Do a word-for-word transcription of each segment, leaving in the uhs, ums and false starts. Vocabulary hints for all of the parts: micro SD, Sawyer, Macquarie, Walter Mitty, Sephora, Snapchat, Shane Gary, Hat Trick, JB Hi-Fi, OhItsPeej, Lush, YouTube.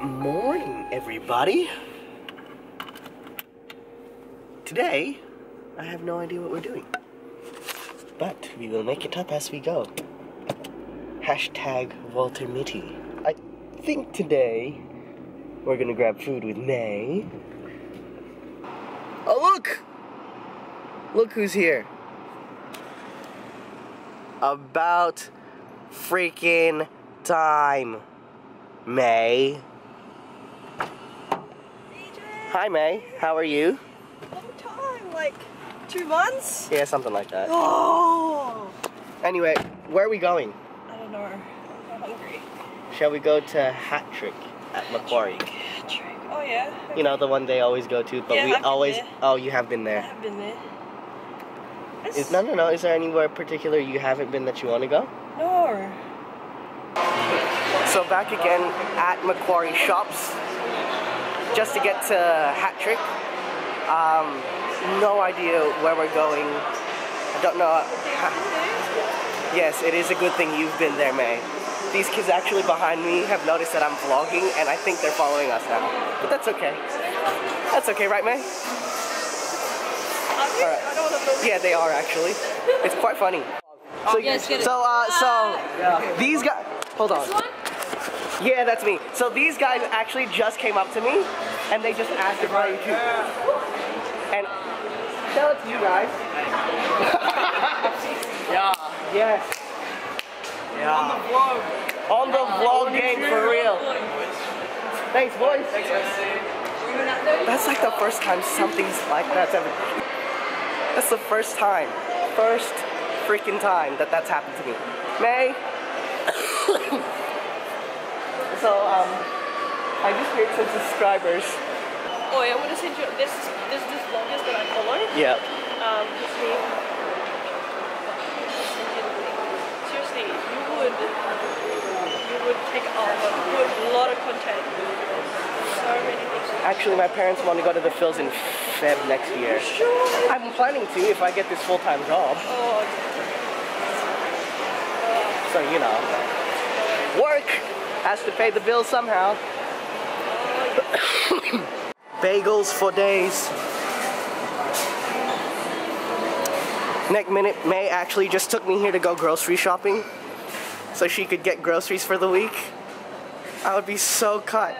Good morning, everybody. Today, I have no idea what we're doing, but we will make it up as we go. Hashtag Walter Mitty. I think today we're gonna grab food with May. Oh, look! Look who's here. About freaking time, May. Hi, May. How are you? Long time, like two months? Yeah, something like that. Oh! Anyway, where are we going? I don't know. I'm hungry. Shall we go to Hat Trick at Macquarie? Hat Trick. Oh, yeah. Okay. You know, the one they always go to, but yeah, we I've always. Been there. Oh, you have been there. I have been there. Is, no, no, no. Is there anywhere particular you haven't been that you want to go? No. So back again at Macquarie Shops, just to get to Hat Trick. Um, no idea where we're going. I don't know. Yes, it is a good thing you've been there, May. These kids actually behind me have noticed that I'm vlogging, and I think they're following us now. But that's okay. That's okay, right, May? All right. Yeah, they are actually. It's quite funny. So, yes, so, uh, so yeah. These guys. Hold on. Yeah, that's me. So these guys actually just came up to me, and they just asked if I YouTube. And shout out to you guys. Yeah. Yes. Yeah. On the vlog. On the vlog game for real. Thanks, boys. Thanks, guys. That's like the first time something's like that's ever. That's the first time, first freaking time that that's happened to me. May. So um, I just made some subscribers. Oh yeah, I want to send you this. This this vloggers that I follow. Yeah. Um, name, seriously, you would you would take a lot of content. So many things. Actually, my parents want to go to the Phils in Feb next year. Sure. I'm planning to if I get this full time job. Oh. Uh, so you know. Work has to pay the bills somehow. Bagels for days. Next minute, May actually just took me here to go grocery shopping so she could get groceries for the week. I would be so cut.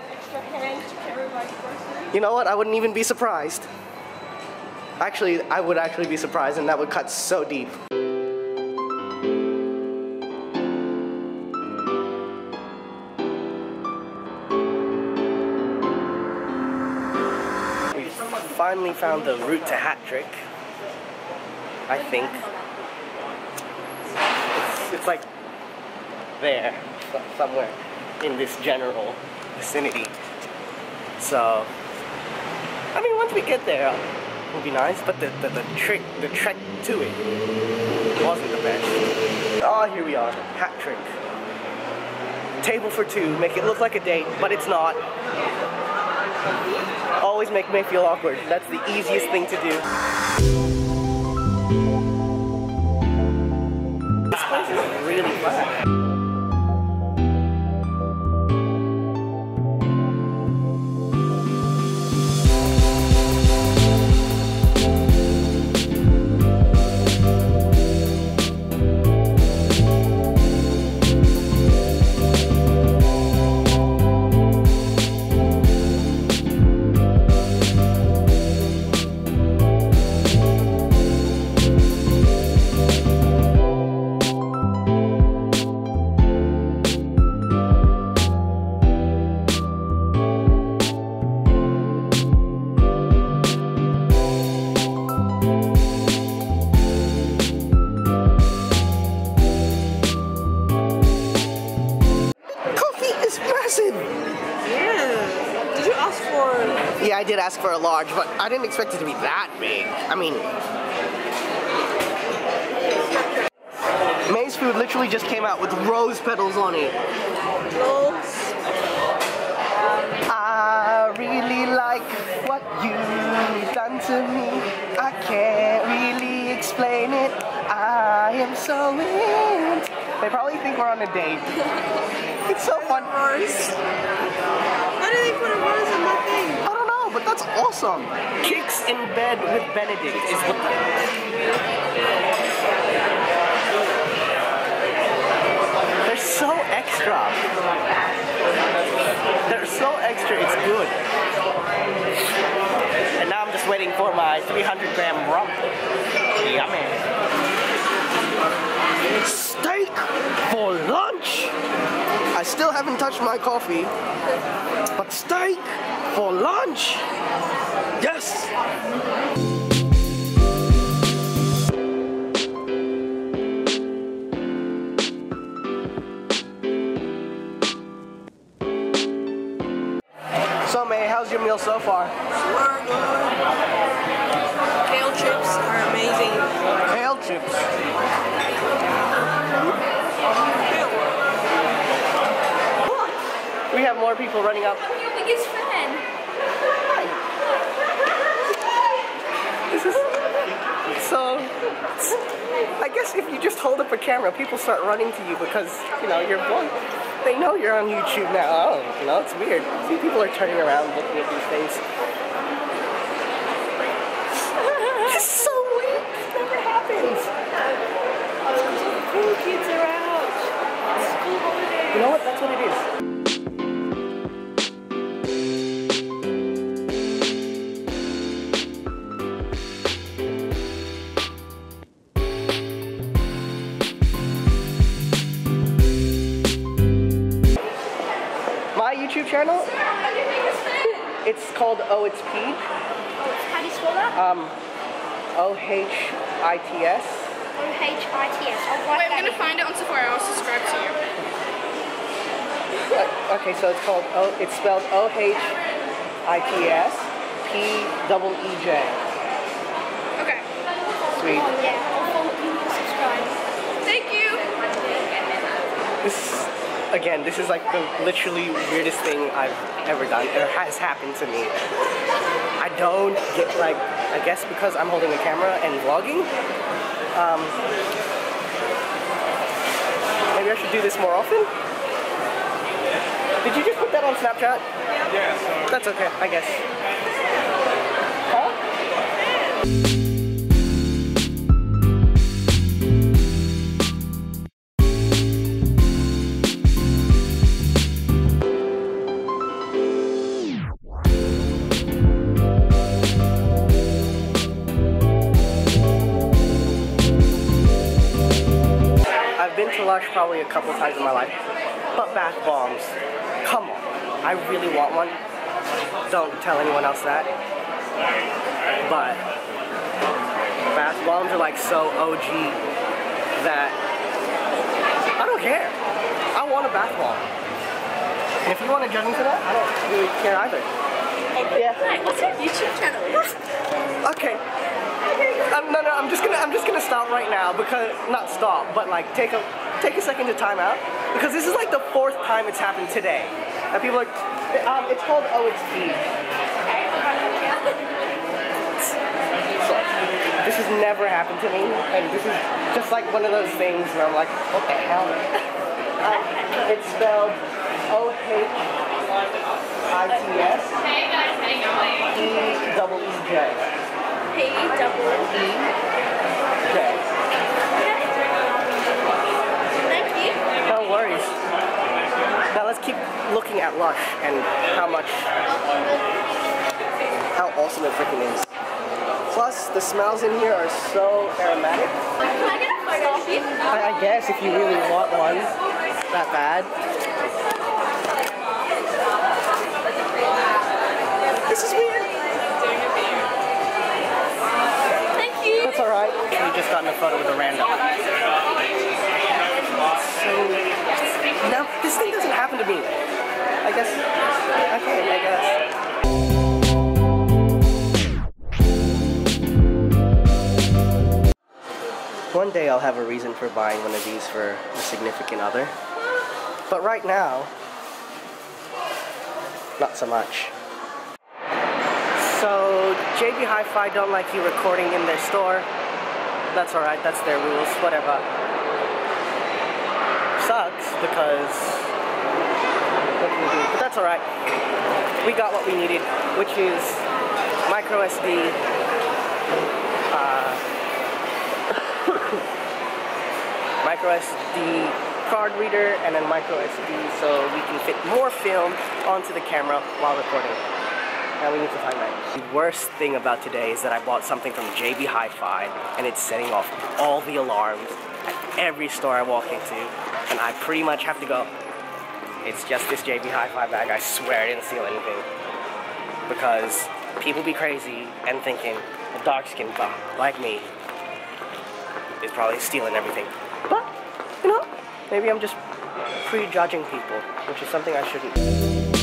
You know what? I wouldn't even be surprised. Actually, I would actually be surprised, and that would cut so deep. Finally found the route to Hat Trick, I think. It's, it's like there, somewhere in this general vicinity. So, I mean, once we get there, it'll be nice. But the the, the trick, the trek to it, wasn't the best. Oh, here we are, Hat Trick. Table for two, make it look like a date, but it's not. Always make me feel awkward. That's the easiest thing to do. This place is really I did ask for a large, but I didn't expect it to be that big. I mean, May's food literally just came out with rose petals on it. Rose. I really like what you've done to me. I can't really explain it. I am so in. They probably think we're on a date. It's so fun. Rose. That's awesome. Kicks in bed with Benedict is what the... They're so extra. They're so extra, it's good. And now I'm just waiting for my three hundred gram rump. Yummy. Steak for lunch. I still haven't touched my coffee, but steak for lunch. Yes. So May, how's your meal so far? We're good. Kale chips are amazing. Kale chips. We have more people running up. I'm your biggest fan. This is so. I guess if you just hold up a camera, people start running to you because you know you're one. They know you're on YouTube now. I don't know. It's weird. See, people are turning around looking at these things. It's so weird. It never happens. Cool kids are out. School holidays. You know what? That's what it is. Channel? It's called O H I T S PEEJ. How do you spell that? Um, O H I T S. O H I T S. Wait, I'm going to find it on Sephora. I'll subscribe to you. Okay, so it's called, o it's spelled O H I T S P E E J. Okay. Sweet. Yeah, I'll subscribe. Thank you. This Again, this is like the literally weirdest thing I've ever done, or has happened to me. I don't get like, I guess because I'm holding a camera and vlogging. Um, maybe I should do this more often? Did you just put that on Snapchat? Yeah. That's okay, I guess. Huh? Lush probably a couple times in my life, but bath bombs, come on, I really want one. Don't tell anyone else that, but bath bombs are like so O G that I don't care. I want a bath bomb, and if you want to judge me for that, I don't really care either. Yeah. Hi, what's your YouTube channel? Okay. Um, no, no, I'm just gonna, I'm just gonna stop right now because, not stop, but like take a, take a second to time out because this is like the fourth time it's happened today. And people are, um, it's called O H I T S PEEJ. This has never happened to me, and this is just like one of those things where I'm like, what the hell? Um, it's spelled O H I T S P E E J. P double E. Okay. Thank you. No worries. Now let's keep looking at Lush and how much, how awesome it freaking is. Plus, the smells in here are so aromatic. Can I get a photo of you? I guess if you really want one, that bad. This is weird. Alright. We just got in a photo with a random. So, no, this thing doesn't happen to me. I guess. Okay, I guess. One day I'll have a reason for buying one of these for a significant other. But right now, not so much. So, J B Hi-Fi don't like you recording in their store. That's alright, that's their rules, whatever. Sucks, because... What can we do? But that's alright. We got what we needed, which is micro S D, uh, micro S D card reader, and then micro S D, so we can fit more film onto the camera while recording. Now we need to find that. The worst thing about today is that I bought something from J B Hi-Fi, and it's setting off all the alarms at every store I walk into, and I pretty much have to go. It's just this J B Hi-Fi bag, I swear I didn't steal anything. Because people be crazy and thinking a dark-skinned bum like me is probably stealing everything. But, you know, maybe I'm just prejudging people, which is something I shouldn't do.